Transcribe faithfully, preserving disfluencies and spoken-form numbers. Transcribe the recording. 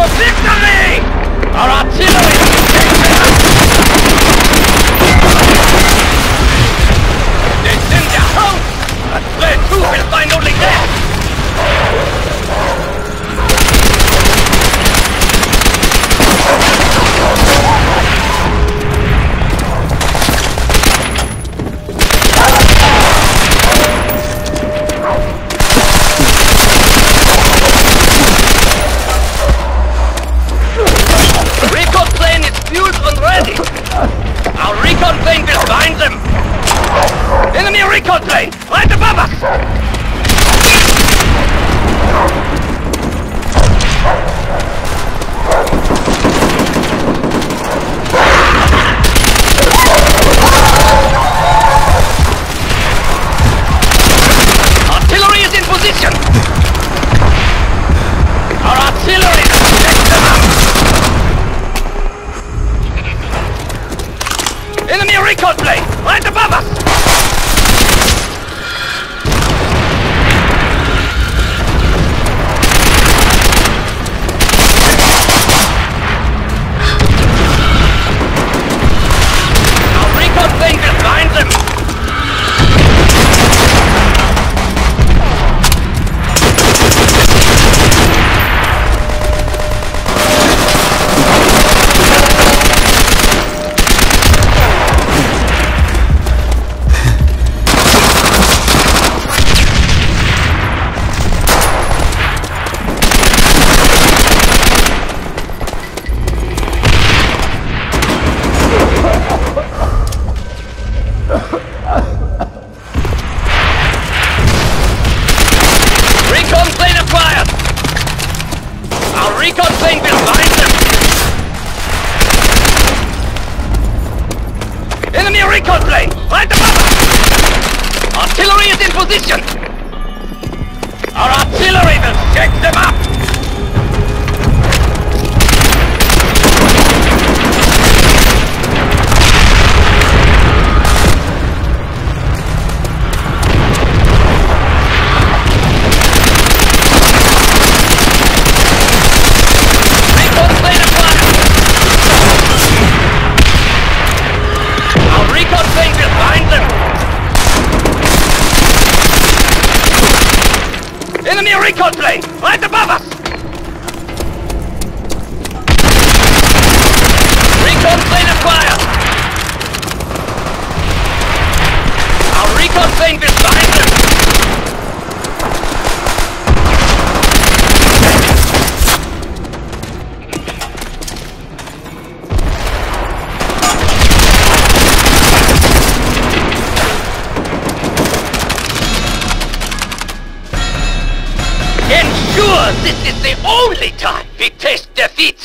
for victory! Our artillery has taken up! They send their house, and they too will find only death! This is the only time we taste defeat!